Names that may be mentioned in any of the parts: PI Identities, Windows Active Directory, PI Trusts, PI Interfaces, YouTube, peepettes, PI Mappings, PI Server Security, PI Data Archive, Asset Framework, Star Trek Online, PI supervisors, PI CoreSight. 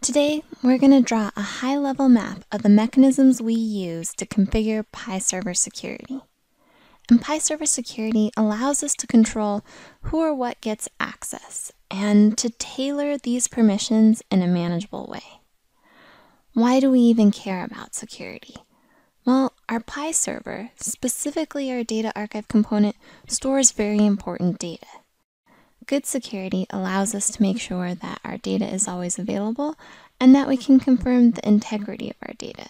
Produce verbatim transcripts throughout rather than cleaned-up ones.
Today, we're going to draw a high-level map of the mechanisms we use to configure P I Server Security. And P I Server Security allows us to control who or what gets access and to tailor these permissions in a manageable way. Why do we even care about security? Well, our P I server, specifically our data archive component, stores very important data. Good security allows us to make sure that our data is always available and that we can confirm the integrity of our data.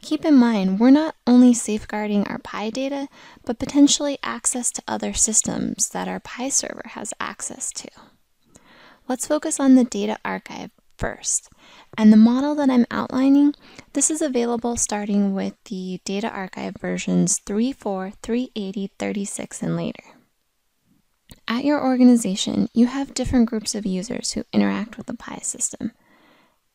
Keep in mind, we're not only safeguarding our P I data, but potentially access to other systems that our P I server has access to. Let's focus on the data archive first. And the model that I'm outlining, this is available starting with the data archive versions three point four, three point eighty, thirty-six, and later. At your organization, you have different groups of users who interact with the P I system.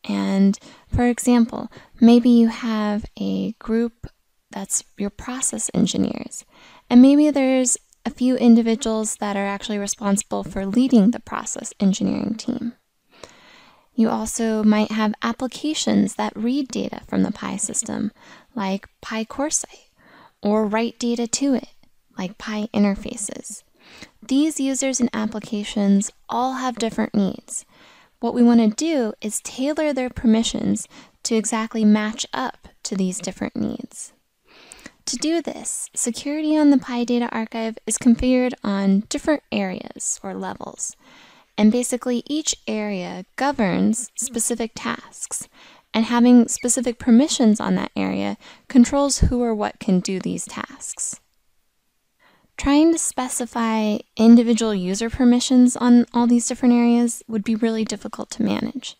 And for example, maybe you have a group that's your process engineers, and maybe there's a few individuals that are actually responsible for leading the process engineering team. You also might have applications that read data from the P I system, like P I CoreSight, or write data to it, like P I Interfaces. These users and applications all have different needs. What we want to do is tailor their permissions to exactly match up to these different needs. To do this, security on the P I Data Archive is configured on different areas or levels, and basically each area governs specific tasks, and having specific permissions on that area controls who or what can do these tasks. Trying to specify individual user permissions on all these different areas would be really difficult to manage.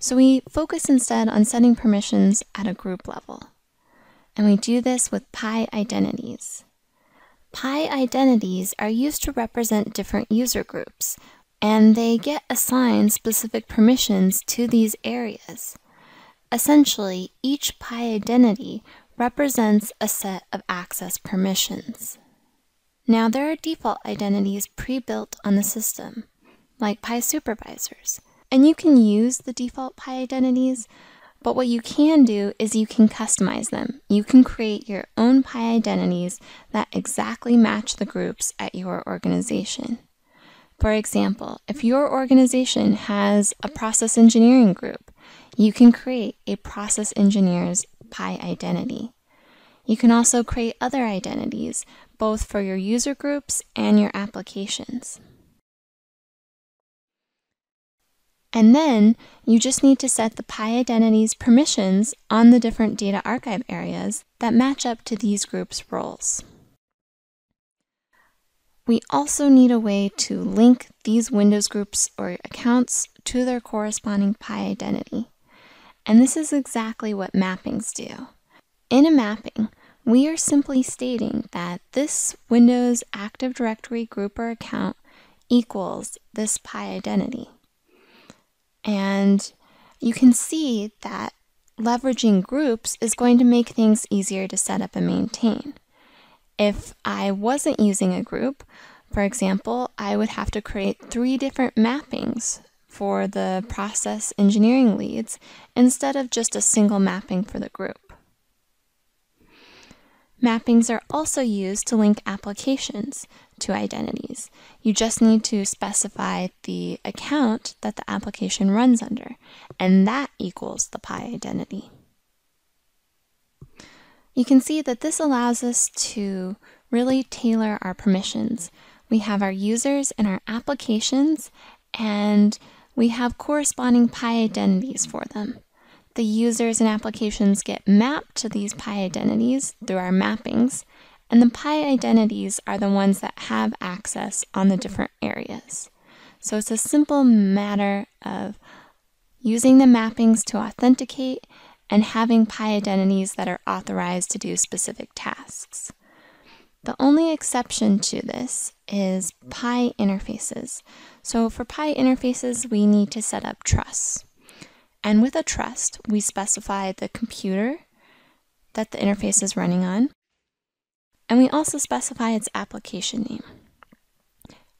So we focus instead on setting permissions at a group level. And we do this with P I identities. P I identities are used to represent different user groups, and they get assigned specific permissions to these areas. Essentially, each P I identity represents a set of access permissions. Now, there are default identities pre-built on the system, like P I supervisors, and you can use the default P I identities, but what you can do is you can customize them. You can create your own P I identities that exactly match the groups at your organization. For example, if your organization has a process engineering group, you can create a process engineer's P I identity. You can also create other identities, both for your user groups and your applications. And then you just need to set the P I identities permissions on the different data archive areas that match up to these groups' roles. We also need a way to link these Windows groups or accounts to their corresponding P I identity. And this is exactly what mappings do. In a mapping, we are simply stating that this Windows Active Directory group or account equals this P I identity. And you can see that leveraging groups is going to make things easier to set up and maintain. If I wasn't using a group, for example, I would have to create three different mappings for the process engineering leads instead of just a single mapping for the group. Mappings are also used to link applications to identities. You just need to specify the account that the application runs under, and that equals the P I identity. You can see that this allows us to really tailor our permissions. We have our users and our applications, and we have corresponding P I identities for them. The users and applications get mapped to these P I identities through our mappings, and the P I identities are the ones that have access on the different areas. So it's a simple matter of using the mappings to authenticate and having P I identities that are authorized to do specific tasks. The only exception to this is P I interfaces. So for P I interfaces, we need to set up trusts. And with a trust, we specify the computer that the interface is running on, and we also specify its application name.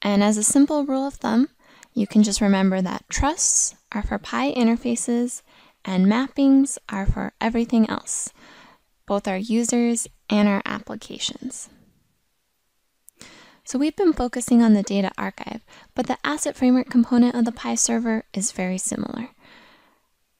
And as a simple rule of thumb, You can just remember that trusts are for P I interfaces and mappings are for everything else, both our users and our applications. So we've been focusing on the data archive, but the asset framework component of the P I server is very similar.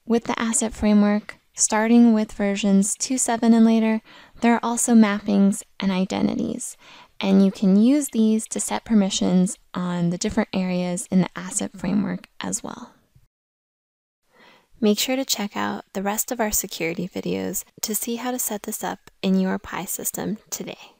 With the asset framework, starting with versions two point seven and later, there are also mappings and identities, and you can use these to set permissions on the different areas in the asset framework as well. Make sure to check out the rest of our security videos to see how to set this up in your P I system today.